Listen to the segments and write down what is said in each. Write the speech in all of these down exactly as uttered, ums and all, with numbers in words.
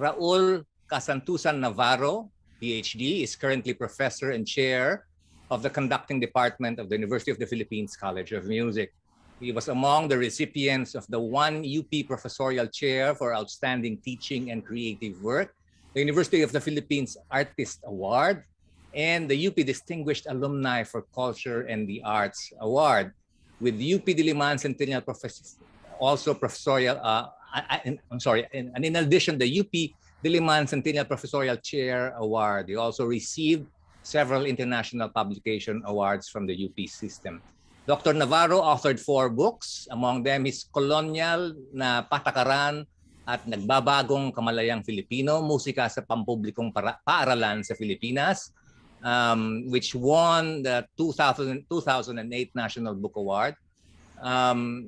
Raul Casantusan Navarro, P H D, is currently professor and chair of the conducting department of the University of the Philippines College of Music. He was among the recipients of the one U P Professorial Chair for Outstanding Teaching and Creative Work, the University of the Philippines Artist Award, and the U P Distinguished Alumni for Culture and the Arts Award, with U P Diliman Centennial Professor, also professorial, uh, I, I'm sorry, and, and in addition, the U P Diliman Centennial Professorial Chair Award. He also received several international publication awards from the U P system. Doctor Navarro authored four books. Among them is Colonial na Patakaran at Nagbabagong Kamalayang Filipino, Musika sa Pampublikong Paaralan sa Pilipinas, um, which won the two thousand, two thousand eight National Book Award. Um,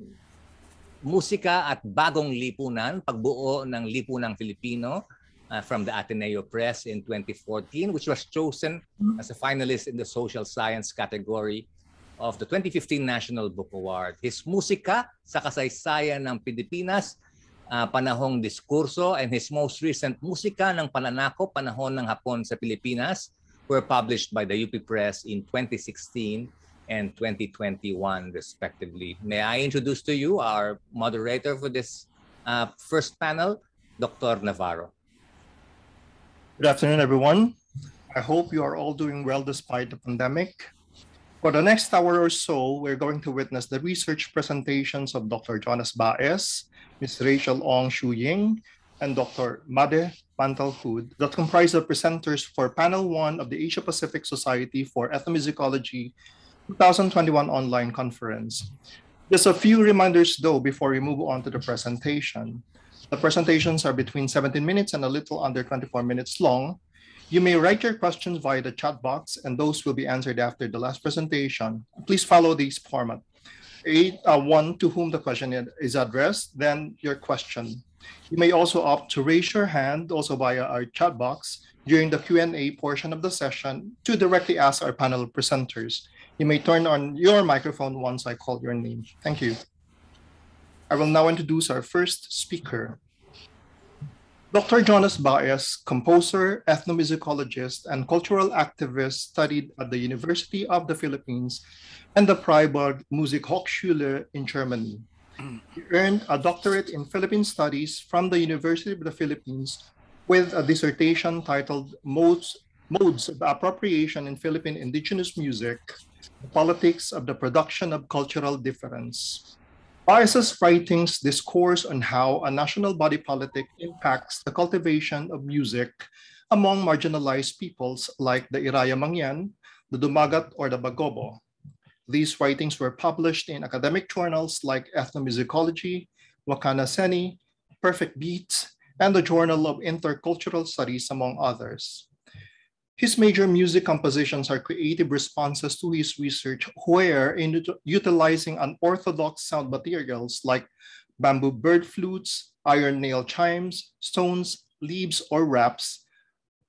Musika at Bagong Lipunan, Pagbuo ng Lipunang Filipino, Uh, from the Ateneo Press in twenty fourteen, which was chosen as a finalist in the social science category of the twenty fifteen National Book Award. His Musika sa Kasaysayan ng Pilipinas, uh, Panahong Diskurso, and his most recent Musika ng Pananako, Panahon ng Japon sa Pilipinas, were published by the U P Press in twenty sixteen and twenty twenty-one, respectively. May I introduce to you our moderator for this uh, first panel, Doctor Navarro. Good afternoon, everyone. I hope you are all doing well despite the pandemic. For the next hour or so, we're going to witness the research presentations of Doctor Jonas Baes, Miz Rachel Ong-Shu Ying, and Doctor Made Pantalkud that comprise the presenters for Panel one of the Asia-Pacific Society for Ethnomusicology twenty twenty-one online conference. Just a few reminders, though, before we move on to the presentation. The presentations are between seventeen minutes and a little under twenty-four minutes long. You may write your questions via the chat box, and those will be answered after the last presentation. Please follow this format. Eight, uh, one to whom the question is addressed, then your question. You may also opt to raise your hand, also via our chat box, during the Q and A portion of the session to directly ask our panel presenters. You may turn on your microphone once I call your name. Thank you. I will now introduce our first speaker. Doctor Jonas Baes, composer, ethnomusicologist, and cultural activist, studied at the University of the Philippines and the Freiburg Musikhochschule in Germany. He earned a doctorate in Philippine Studies from the University of the Philippines with a dissertation titled Modes, Modes of Appropriation in Philippine Indigenous Music, the Politics of the Production of Cultural Difference. Baes's writings discourse on how a national body politic impacts the cultivation of music among marginalized peoples like the Iraya Mangyan, the Dumagat, or the Bagobo. These writings were published in academic journals like Ethnomusicology, Wakana Seni, Perfect Beats, and the Journal of Intercultural Studies, among others. His major music compositions are creative responses to his research, where in utilizing unorthodox sound materials like bamboo bird flutes, iron nail chimes, stones, leaves, or wraps,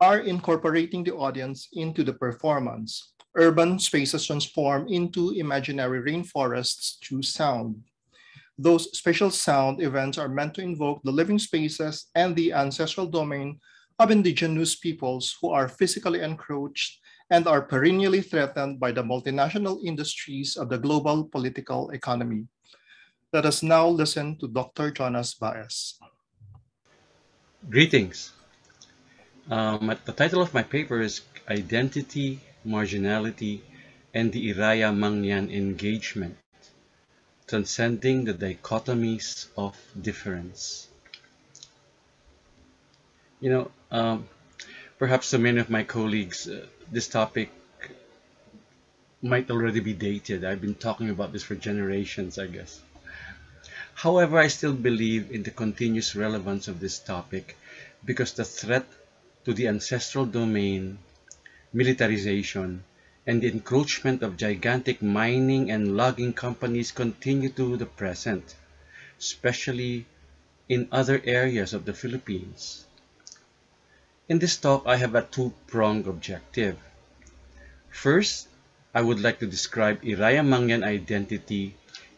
are incorporating the audience into the performance. Urban spaces transform into imaginary rainforests through sound. Those spatial sound events are meant to invoke the living spaces and the ancestral domain of indigenous peoples who are physically encroached and are perennially threatened by the multinational industries of the global political economy. Let us now listen to Doctor Jonas Baes. Greetings. Um, the title of my paper is Identity, Marginality, and the Iraya Mangyan Engagement, Transcending the Dichotomies of Difference. You know, um, perhaps to many of my colleagues, uh, this topic might already be dated. I've been talking about this for generations, I guess. However, I still believe in the continuous relevance of this topic because the threat to the ancestral domain, militarization, and the encroachment of gigantic mining and logging companies continue to the present, especially in other areas of the Philippines. In this talk, I have a two-pronged objective. First, I would like to describe Iraya Mangyan identity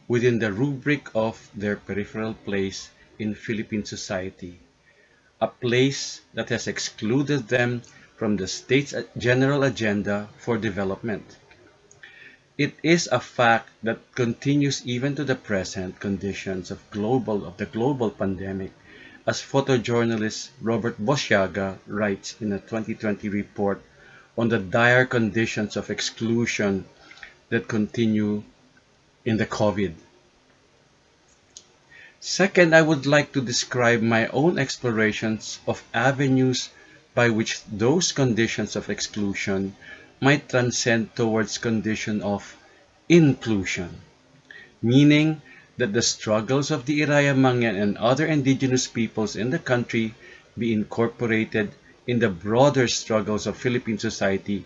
within the rubric of their peripheral place in Philippine society, a place that has excluded them from the state's general agenda for development. It is a fact that continues even to the present conditions of global of the global pandemic, as photojournalist Robert Bosyaga writes in a twenty twenty report on the dire conditions of exclusion that continue in the COVID. Second, I would like to describe my own explorations of avenues by which those conditions of exclusion might transcend towards condition of inclusion, meaning that the struggles of the Iraya Mangyan and other indigenous peoples in the country be incorporated in the broader struggles of Philippine society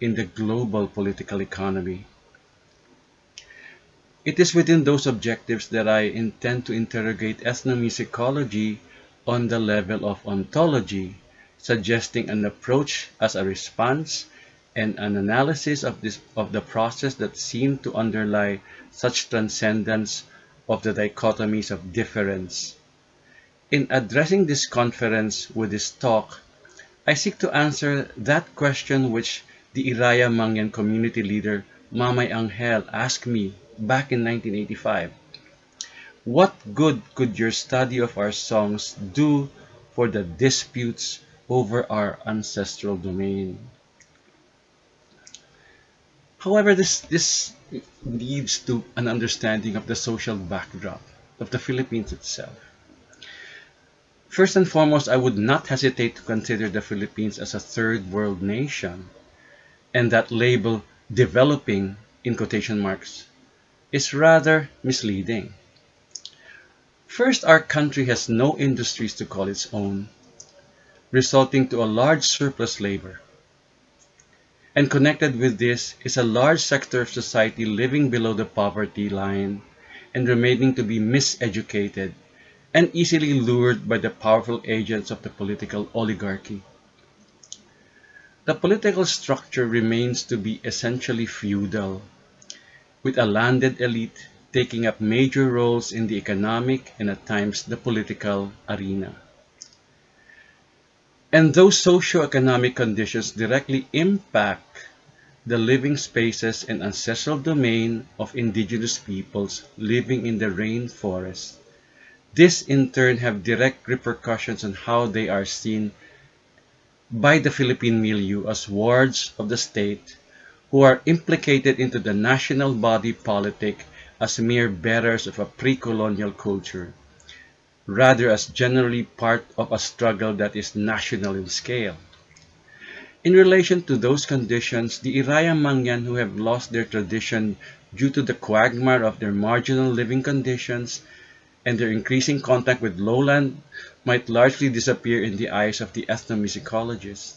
in the global political economy. It is within those objectives that I intend to interrogate ethnomusicology on the level of ontology, suggesting an approach as a response and an analysis of, this, of the process that seemed to underlie such transcendence of the dichotomies of difference. In addressing this conference with this talk, I seek to answer that question which the Iraya Mangyan community leader Mamay Angel asked me back in nineteen eighty-five. What good could your study of our songs do for the disputes over our ancestral domain? However, this, this leads to an understanding of the social backdrop of the Philippines itself. First and foremost, I would not hesitate to consider the Philippines as a third world nation, and that label "developing" in quotation marks is rather misleading. First, our country has no industries to call its own, resulting to a large surplus labor. And connected with this is a large sector of society living below the poverty line and remaining to be miseducated and easily lured by the powerful agents of the political oligarchy. The political structure remains to be essentially feudal, with a landed elite taking up major roles in the economic and at times the political arena. And those socio-economic conditions directly impact the living spaces and ancestral domain of indigenous peoples living in the rainforest. This in turn have direct repercussions on how they are seen by the Philippine milieu as wards of the state, who are implicated into the national body politic as mere bearers of a pre-colonial culture, rather as generally part of a struggle that is national in scale. In relation to those conditions, the Iraya Mangyan who have lost their tradition due to the quagmire of their marginal living conditions and their increasing contact with lowland might largely disappear in the eyes of the ethnomusicologists.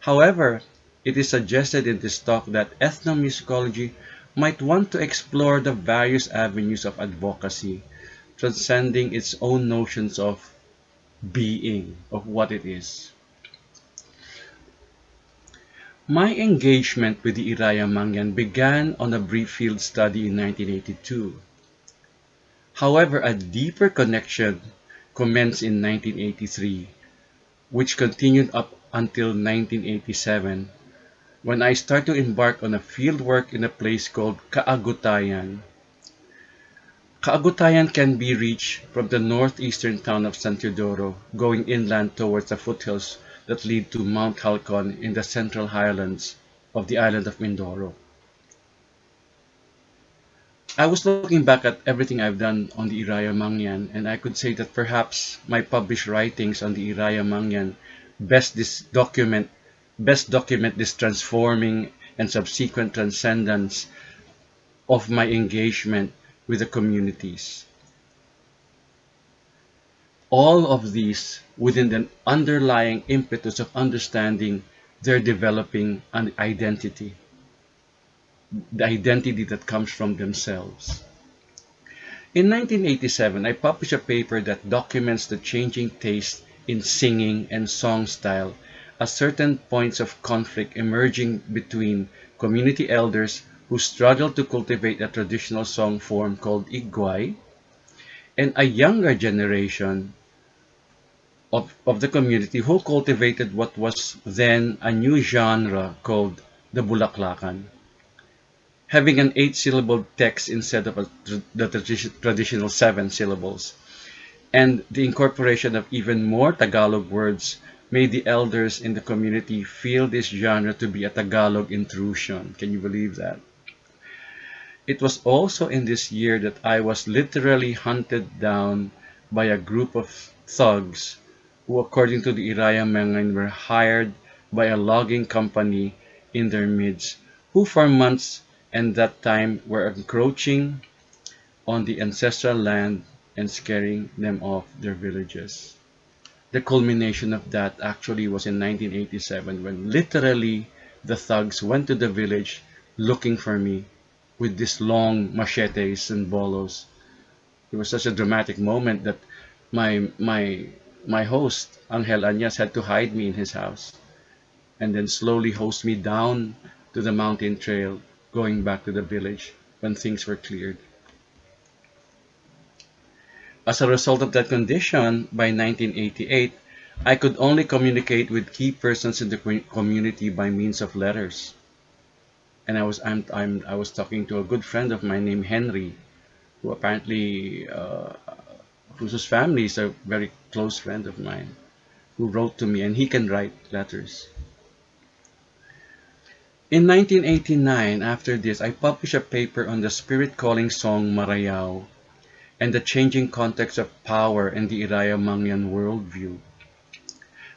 However, it is suggested in this talk that ethnomusicology might want to explore the various avenues of advocacy, transcending its own notions of being, of what it is. My engagement with the Iraya Mangyan began on a brief field study in nineteen eighty-two. However, a deeper connection commenced in nineteen eighty-three, which continued up until nineteen eighty-seven, when I started to embark on a fieldwork in a place called Kaagutayan. Kaagutayan can be reached from the northeastern town of San Teodoro, going inland towards the foothills that lead to Mount Halcon in the central highlands of the island of Mindoro. I was looking back at everything I've done on the Iraya Mangyan, and I could say that perhaps my published writings on the Iraya Mangyan best this document best document this transforming and subsequent transcendence of my engagement with the communities. All of these within the underlying impetus of understanding their developing an identity, the identity that comes from themselves. In nineteen eighty-seven, I published a paper that documents the changing taste in singing and song style at certain points of conflict emerging between community elders who struggled to cultivate a traditional song form called iguay, and a younger generation of, of the community who cultivated what was then a new genre called the bulaklakan, having an eight-syllable text instead of a, the traditional seven syllables. And the incorporation of even more Tagalog words made the elders in the community feel this genre to be a Tagalog intrusion. Can you believe that? It was also in this year that I was literally hunted down by a group of thugs who, according to the Iraya Mangyan, were hired by a logging company in their midst, who for months and that time were encroaching on the ancestral land and scaring them off their villages. The culmination of that actually was in nineteen eighty-seven, when literally the thugs went to the village looking for me with these long machetes and bolos. It was such a dramatic moment that my my my host, Angel Anyas, had to hide me in his house and then slowly host me down to the mountain trail going back to the village when things were cleared. As a result of that condition, by nineteen eighty-eight, I could only communicate with key persons in the community by means of letters. And I was I'm, I'm, I was talking to a good friend of mine named Henry, who apparently, uh, whose family is a very close friend of mine, who wrote to me, and he can write letters. In nineteen eighty-nine, after this, I published a paper on the spirit-calling song Marayaw and the changing context of power in the Iraya Mangyan worldview.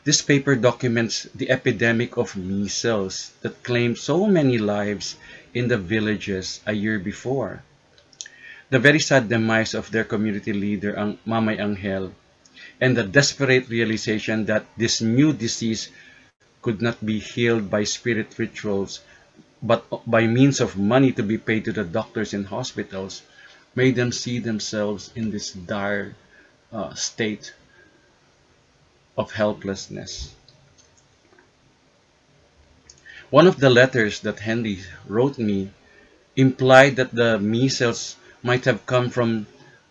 This paper documents the epidemic of measles that claimed so many lives in the villages a year before, the very sad demise of their community leader, Mamay Angel, and the desperate realization that this new disease could not be healed by spirit rituals, but by means of money to be paid to the doctors in hospitals, made them see themselves in this dire uh, state of helplessness. One of the letters that Henry wrote me implied that the measles might have come from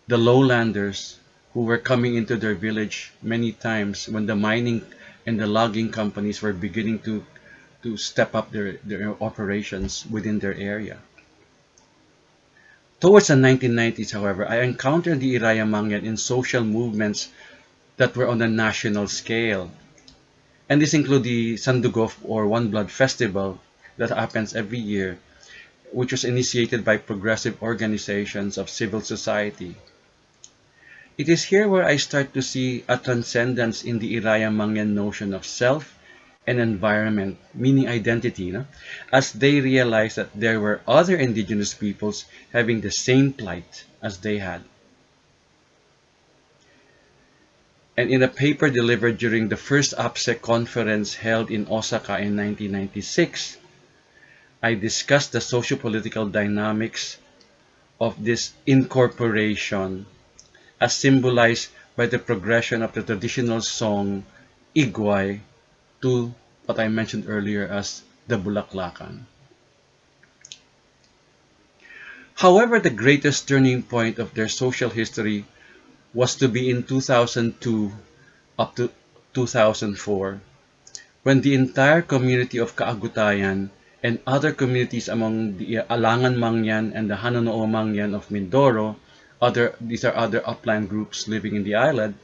the lowlanders who were coming into their village many times when the mining and the logging companies were beginning to, to step up their, their operations within their area. Towards the nineteen nineties, however, I encountered the Iraya Mangyan in social movements that were on a national scale. And this includes the Sandugof, or One Blood Festival, that happens every year, which was initiated by progressive organizations of civil society. It is here where I start to see a transcendence in the Iraya Mangyan notion of self and environment, meaning identity, no? As they realized that there were other indigenous peoples having the same plight as they had. And in a paper delivered during the first APSE conference held in Osaka in nineteen ninety-six, I discussed the socio-political dynamics of this incorporation as symbolized by the progression of the traditional song Iguay to what I mentioned earlier as the bulaklakan. However, the greatest turning point of their social history was to be in two thousand two up to two thousand four, when the entire community of Kaagutayan and other communities among the Alangan Mangyan and the Hanonoo Mangyan of Mindoro, other, these are other upland groups living in the island,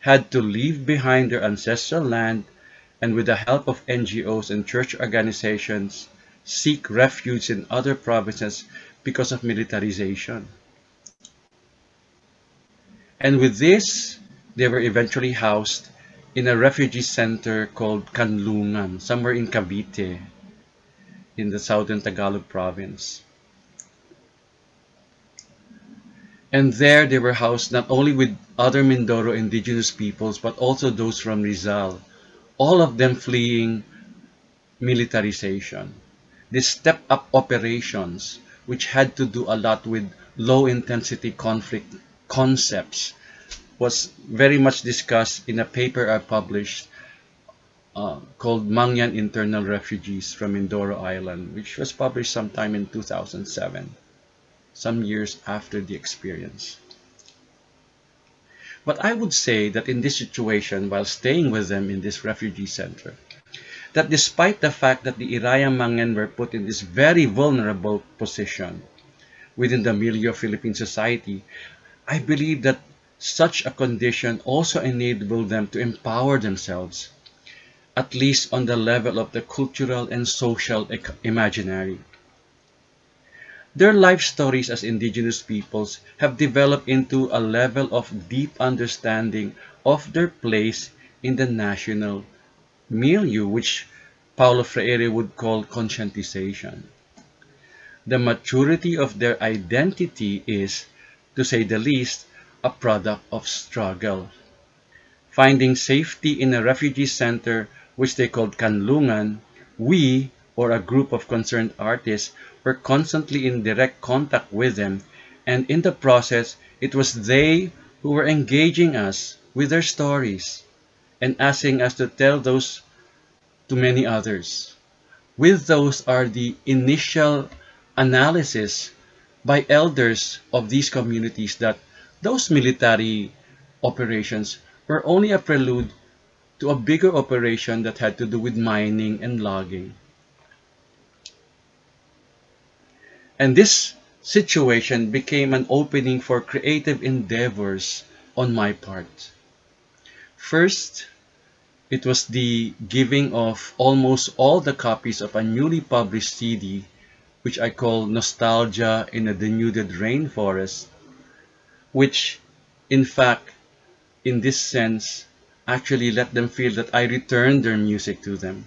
had to leave behind their ancestral land and with the help of N G Os and church organizations, seek refuge in other provinces because of militarization. And with this, they were eventually housed in a refugee center called Kanlungan, somewhere in Cavite, in the southern Tagalog province. And there they were housed not only with other Mindoro indigenous peoples, but also those from Rizal, all of them fleeing militarization. These step-up operations, which had to do a lot with low-intensity conflict concepts, was very much discussed in a paper I published uh, called Mangyan Internal Refugees from Mindoro Island, which was published sometime in two thousand seven, some years after the experience. But I would say that in this situation, while staying with them in this refugee center, that despite the fact that the Iraya Mangyan were put in this very vulnerable position within the milieu of Philippine society, I believe that such a condition also enabled them to empower themselves, at least on the level of the cultural and social imaginary. Their life stories as indigenous peoples have developed into a level of deep understanding of their place in the national milieu, which Paulo Freire would call conscientization. The maturity of their identity is, to say the least, a product of struggle. Finding safety in a refugee center, which they called Kanlungan, we, or a group of concerned artists, were constantly in direct contact with them, and in the process, it was they who were engaging us with their stories and asking us to tell those to many others. With those are the initial analysis by elders of these communities that those military operations were only a prelude to a bigger operation that had to do with mining and logging. And this situation became an opening for creative endeavors on my part. First, it was the giving of almost all the copies of a newly published C D, which I call Nostalgia in a Denuded Rainforest, which, in fact, in this sense, actually let them feel that I returned their music to them.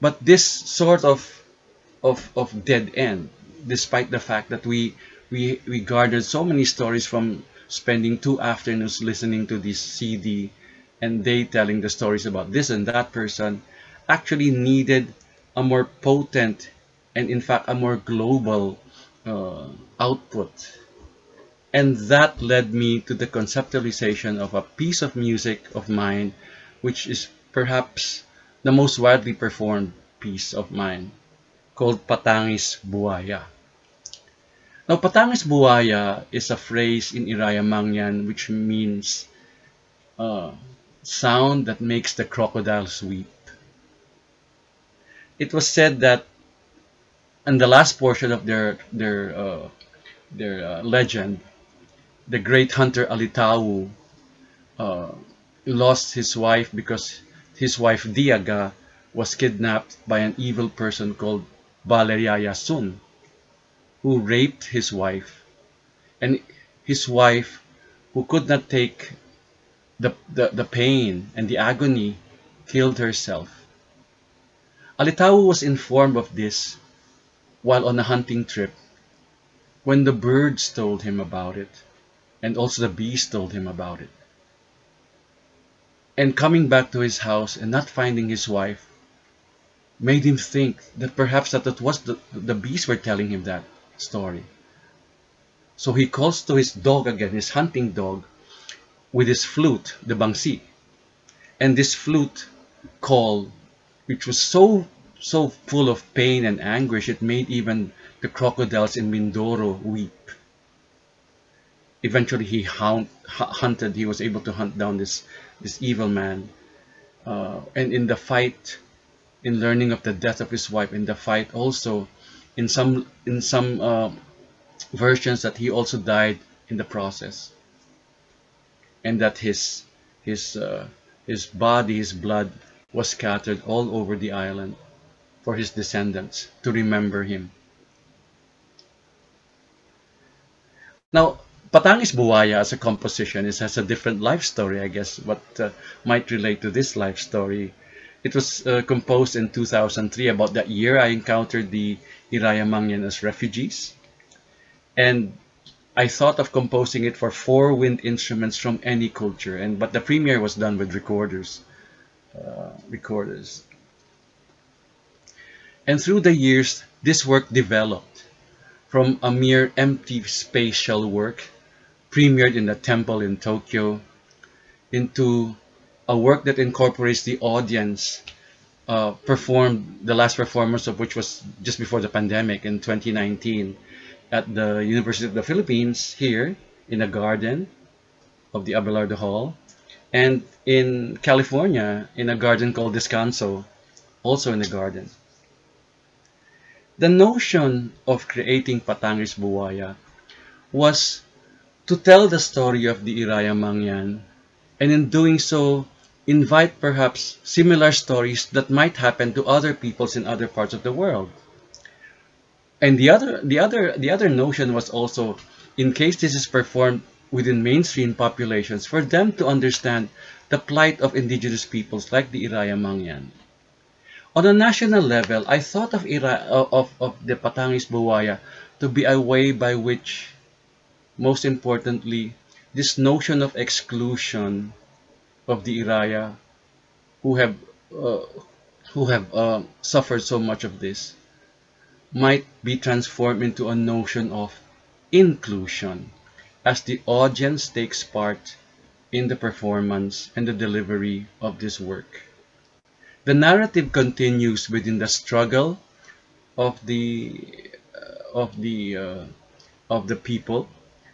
But this sort of, of, of dead end, despite the fact that we, we, we garnered so many stories from spending two afternoons listening to this C D and they telling the stories about this and that person, actually needed a more potent and in fact a more global uh, output. And that led me to the conceptualization of a piece of music of mine, which is perhaps the most widely performed piece of mine, called Patangis Buaya. Now, Patangis Buaya is a phrase in Iraya Mangyan which means uh, sound that makes the crocodiles weep. It was said that in the last portion of their, their, uh, their uh, legend, the great hunter Alitawu uh, lost his wife because his wife Diaga was kidnapped by an evil person called Baleriayasun, who raped his wife, and his wife, who could not take the, the, the pain and the agony, killed herself. Alitawu was informed of this while on a hunting trip, when the birds told him about it, and also the bees told him about it. And coming back to his house and not finding his wife made him think that perhaps that it was the, the bees were telling him that story. So he calls to his dog again, his hunting dog, with his flute, the bangsi. And this flute call, which was so so full of pain and anguish, it made even the crocodiles in Mindoro weep. Eventually he hound, hunted, he was able to hunt down this, this evil man. Uh, and in the fight, in learning of the death of his wife, in the fight also, in some in some uh, versions that he also died in the process, and that his his uh, his body, his blood was scattered all over the island for his descendants to remember him. Now, Patangis Buaya as a composition is has a different life story, I guess, what uh, might relate to this life story. It was uh, composed in two thousand three, about that year I encountered the Iraya Mangyan as refugees. And I thought of composing it for four wind instruments from any culture, and but the premiere was done with recorders. Uh, recorders. And through the years, this work developed from a mere empty spatial work, premiered in a temple in Tokyo, into a work that incorporates the audience, uh, performed, the last performance of which was just before the pandemic in twenty nineteen at the University of the Philippines here in a garden, of the Abelardo Hall, and in California in a garden called Descanso, also in the garden. The notion of creating Patangis Buaya was to tell the story of the Iraya Mangyan, and in doing so, invite perhaps similar stories that might happen to other peoples in other parts of the world. And the other, the other, the other notion was also, in case this is performed within mainstream populations, for them to understand the plight of indigenous peoples like the Iraya Mangyan. On a national level, I thought of, Ira, of, of the Patangis Buaya to be a way by which, most importantly, this notion of exclusion of the Iraya, who have uh, who have uh, suffered so much of this, might be transformed into a notion of inclusion as the audience takes part in the performance and the delivery of this work. The narrative continues within the struggle of the uh, of the uh, of the people.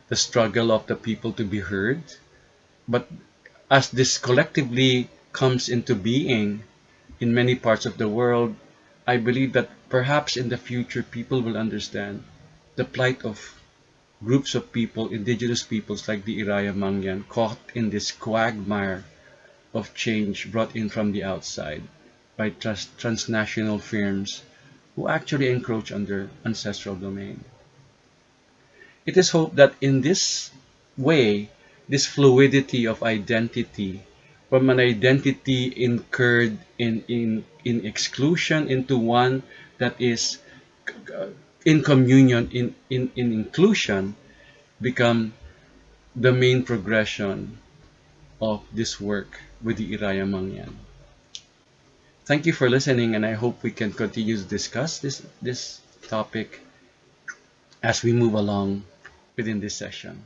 The struggle of the people to be heard, but as this collectively comes into being in many parts of the world, I believe that perhaps in the future people will understand the plight of groups of people, indigenous peoples like the Iraya Mangyan, caught in this quagmire of change brought in from the outside by trans transnational firms who actually encroach on their ancestral domain. It is hoped that in this way, this fluidity of identity, from an identity incurred in, in, in exclusion into one that is in communion, in, in, in inclusion, become the main progression of this work with the Iraya Mangyan. Thank you for listening, and I hope we can continue to discuss this, this topic as we move along within this session.